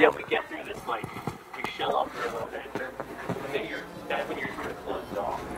be able to get through this, like, big shell up for a little bit. And then that's when you're going to close it off.